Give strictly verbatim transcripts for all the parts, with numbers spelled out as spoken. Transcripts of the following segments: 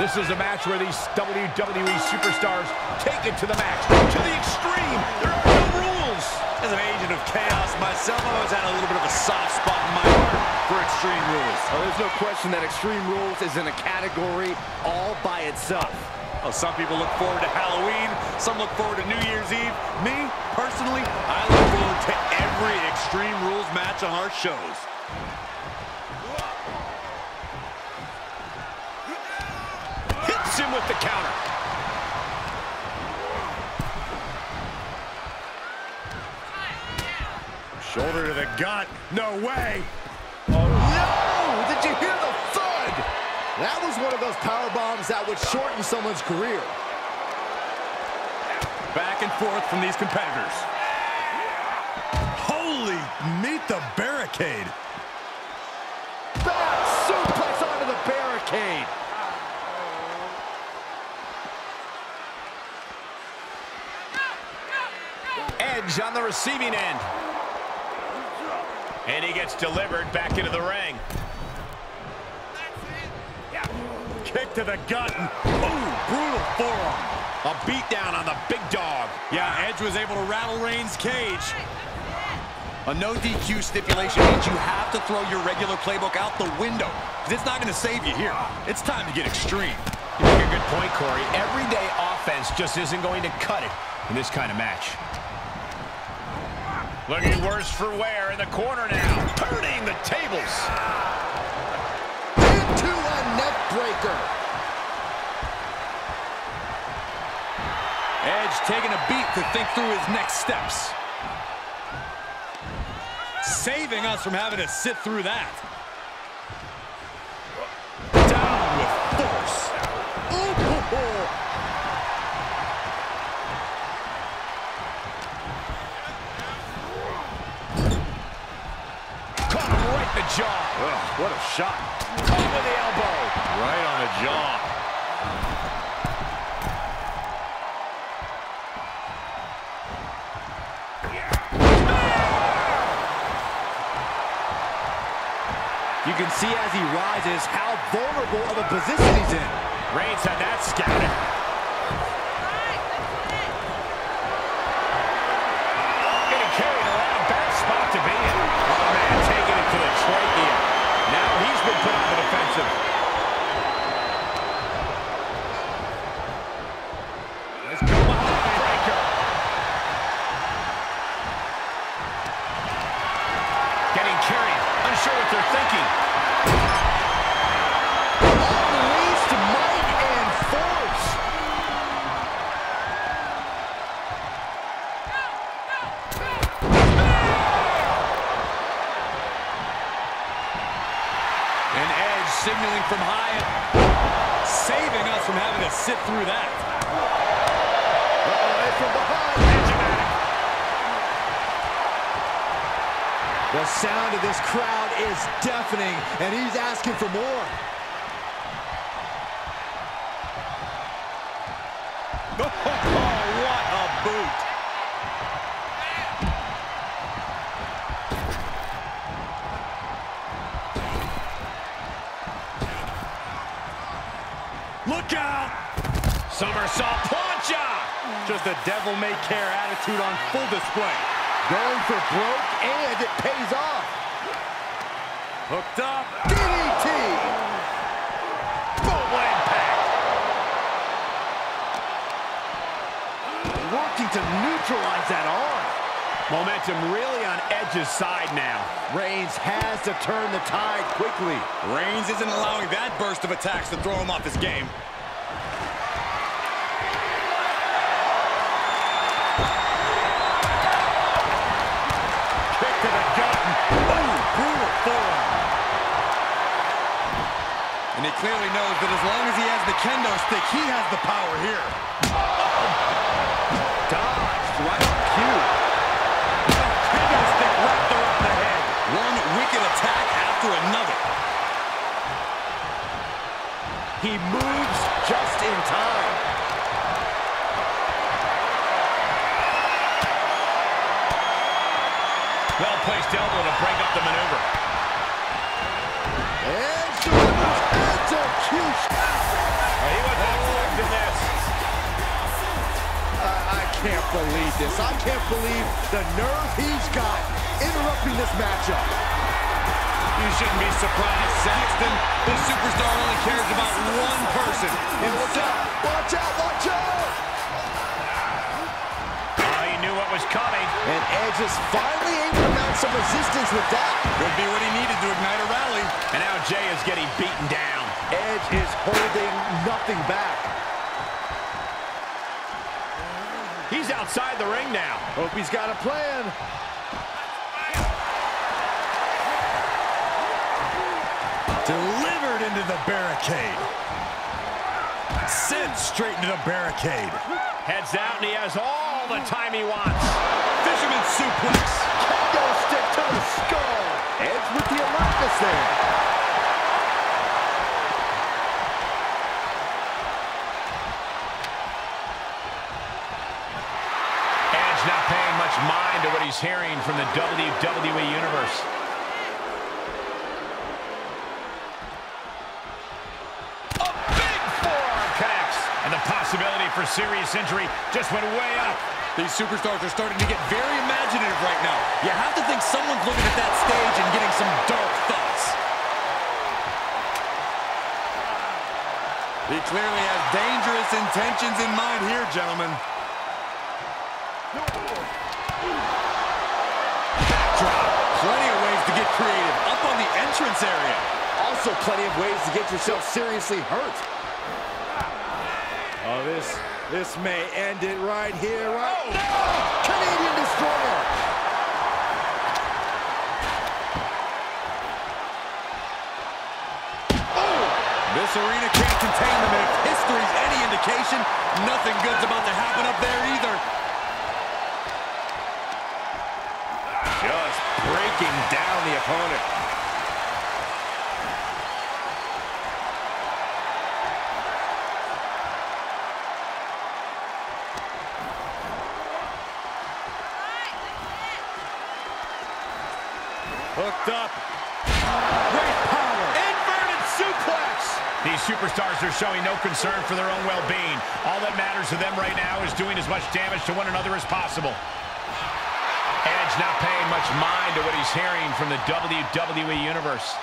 This is a match where these W W E superstars take it to the max, to the extreme. There are no rules. As an agent of chaos myself, I always had a little bit of a soft spot in my heart for Extreme Rules. Oh, there's no question that Extreme Rules is in a category all by itself. Oh, some people look forward to Halloween, some look forward to New Year's Eve. Me, personally, I look forward to every Extreme Rules match on our shows. Hits him with the counter. Shoulder to the gut. No way. Oh, no! Did you hear the thud? That was one of those power bombs that would shorten someone's career. Back and forth from these competitors. Holy, meet the barricade. Back suplex onto the barricade. Edge on the receiving end. And he gets delivered back into the ring. Kick to the gut. Ooh, brutal forearm. A beatdown on the big dog. Yeah, Edge was able to rattle Reigns' cage. A no D Q stipulation means you have to throw your regular playbook out the window, because it's not going to save you here. It's time to get extreme. You make a good point, Corey. Everyday offense just isn't going to cut it in this kind of match. Looking worse for wear in the corner now. Turning the tables. Breaker. Edge taking a beat to think through his next steps. Saving us from having to sit through that. Down with force. Caught him right in the jaw. Ugh, what a shot. Caught with the elbow. Right on the jaw. You can see as he rises how vulnerable of a position he's in. Reigns had that scouted. Going to carry it around. Bad spot to be in. Oh, man, taking it to the trachea. Now he's been put on the defensive. Signaling from Hyatt, saving us from having to sit through that. Uh-oh, and from behind, Benjamin. The sound of this crowd is deafening, and he's asking for more. Oh, what a boot. Look out! Somersault punch out! Just a devil-may-care attitude on full display. Going for broke, and it pays off. Hooked up. D D T! Full impact! Working to neutralize that arm. Momentum really on Edge's side now. Reigns has to turn the tide quickly. Reigns isn't allowing that burst of attacks to throw him off his game. Kick to the gut. Boom! Brutal forearm. And he clearly knows that as long as he has the kendo stick, he has the power here. Oh. Dodged right on cue. Wicked attack after another. He moves just in time. Well-placed elbow to break up the maneuver. And delivers execution. can't believe this. I can't believe the nerve he's got interrupting this matchup. You shouldn't be surprised, Saxton. This superstar only cares about one person, himself. Watch out, watch out! Oh, he knew what was coming. And Edge is finally able to mount some resistance with that. Could be what he needed to ignite a rally. And now Jay is getting beaten down. Edge is holding nothing back. He's outside the ring now. Hope he's got a plan. Delivered into the barricade. Sent straight into the barricade. Heads out, and he has all the time he wants. Fisherman suplex. Kendo stick to the skull. Edge with the electus there. Not paying much mind to what he's hearing from the W W E Universe. A big forearm connects, and the possibility for serious injury just went way up. These superstars are starting to get very imaginative right now. You have to think someone's looking at that stage and getting some dark thoughts. He clearly has dangerous intentions in mind here, gentlemen. Plenty of ways to get creative. Up on the entrance area. Also plenty of ways to get yourself seriously hurt. Oh, this, this may end it right here, right oh, now. No! Canadian destroyer. Oh! This arena can't contain them. If history's any indication, nothing good's about to happen up there either. Just breaking down the opponent. Hooked up. Great power. Inverted suplex. These superstars are showing no concern for their own well-being. All that matters to them right now is doing as much damage to one another as possible. Edge not paying much mind to what he's hearing from the W W E Universe.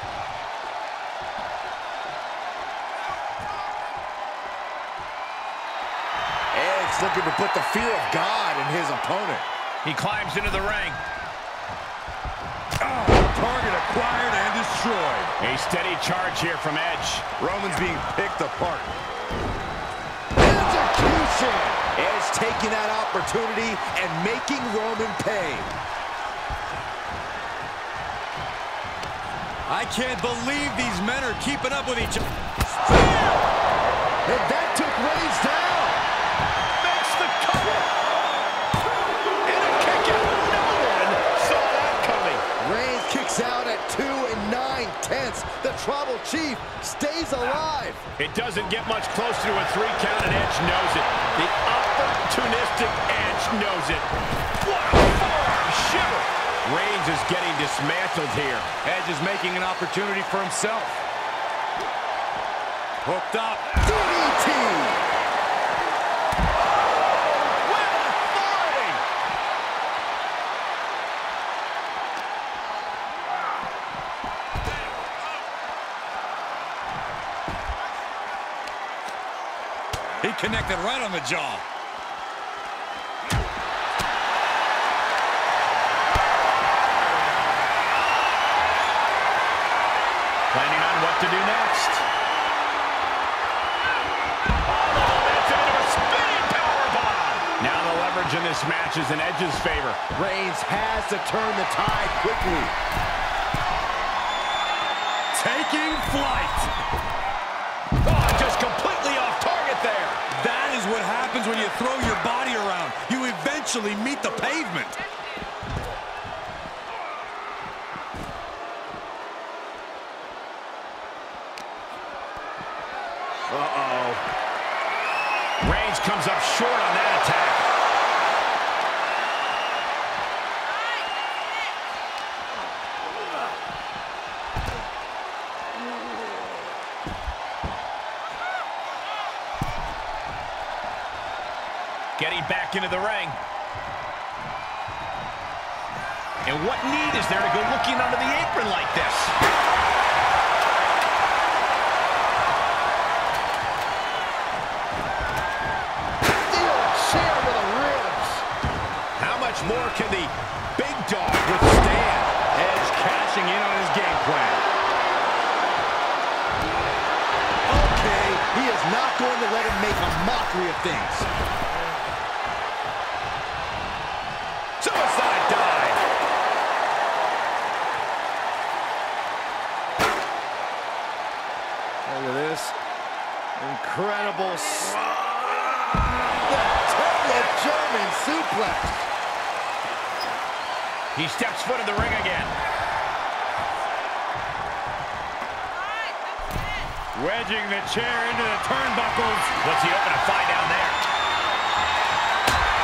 Edge looking to put the fear of God in his opponent. He climbs into the ring. Oh, target acquired and destroyed. A steady charge here from Edge. Roman's being picked apart. Execution! Edge taking that opportunity and making Roman pay. I can't believe these men are keeping up with each other. And that took Reigns down. Makes the cover. And a kick out. No one saw that coming. Reigns kicks out at two and nine tenths. The Tribal Chief stays alive. It doesn't get much closer to a three count, and Edge knows it. The opportunistic Edge knows it. What a forearm shiver! Reigns is getting dismantled here. Edge is making an opportunity for himself. Hooked up. D D T! With authority! He connected right on the jaw. Planning on what to do next. Oh, that's into a spinning powerbomb. Now the leverage in this match is in Edge's favor. Reigns has to turn the tide quickly. Taking flight. Oh, just completely off target there. That is what happens when you throw your body around. You eventually meet the pavement. Uh-oh. Reigns comes up short on that attack. Getting back into the ring. And what need is there to go looking under the apron like this? Steel chair to the ribs. How much more can the big dog withstand? Edge cashing in on his game plan. Okay, he is not going to let him make a mockery of things. Incredible. The German suplex. He steps foot in the ring again. Right, wedging the chair into the turnbuckles. What's he hoping to find down there?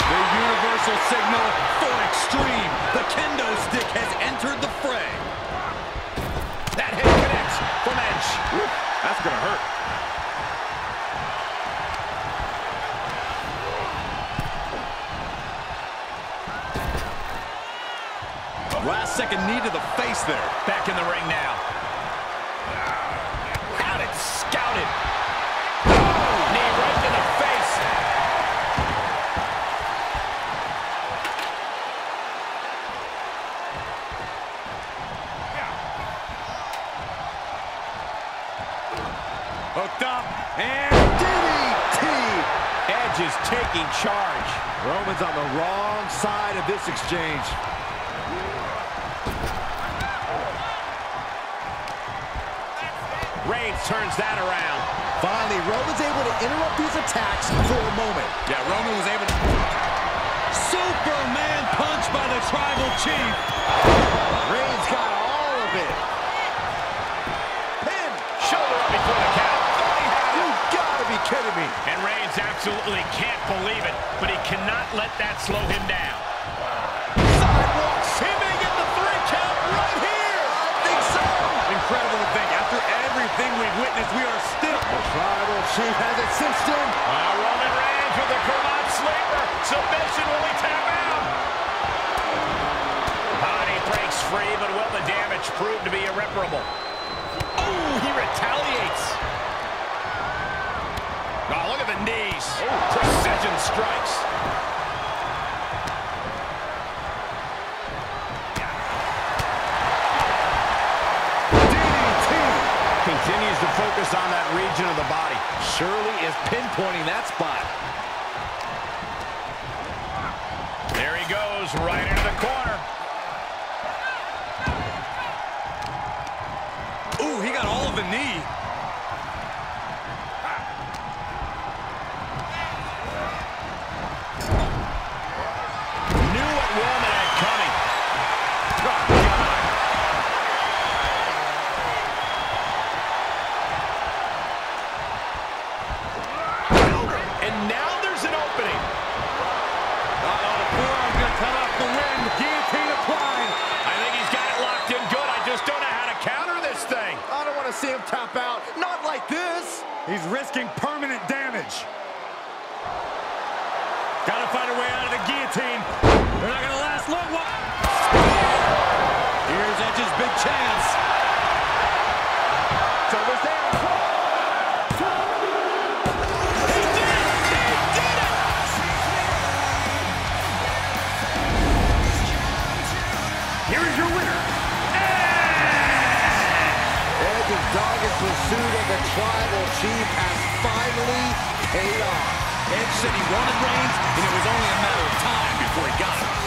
The universal signal for Extreme. The Kendo stick has entered the fray. That hit connects from Edge. Woo, that's going to hurt. Last second knee to the face there. Back in the ring now. Out it, scouted. Oh, knee right to the face. Yeah. Hooked up and D D T. Edge is taking charge. Roman's on the wrong side of this exchange. Reigns turns that around. Finally, Roman's able to interrupt these attacks for a moment. Yeah, Roman was able to... Superman punch by the Tribal Chief. Reigns got all of it. Pin. Shoulder up before the count. You gotta be kidding me. And Reigns absolutely can't believe it, but he cannot let that slow him down. Sidewalks, him in at the three count right here. I think so. Incredible to think. After everything we've witnessed, we are still... The Tribal Chief has it cinched in. Uh, Roman Reigns with the Korat sleeper. Submission will he tap out? Body breaks free, but will the damage prove to be irreparable? Oh, he retaliates. Oh, look at the knees. Oh, precision strikes. Continues to focus on that region of the body. Surely is pinpointing that spot. There he goes, right into the corner. Ooh, he got all of the knee. Knew what Roman had coming. Oh, see him tap out. Not like this. He's risking permanent damage. Gotta find a way out of the guillotine. They're not gonna last long. Here's Edge's big chance. It's over there. He did it! He did it! Here is your winner. Dogged pursuit of the Tribal Chief has finally paid off. Edge said he wanted Reigns, and it was only a matter of time before he got it.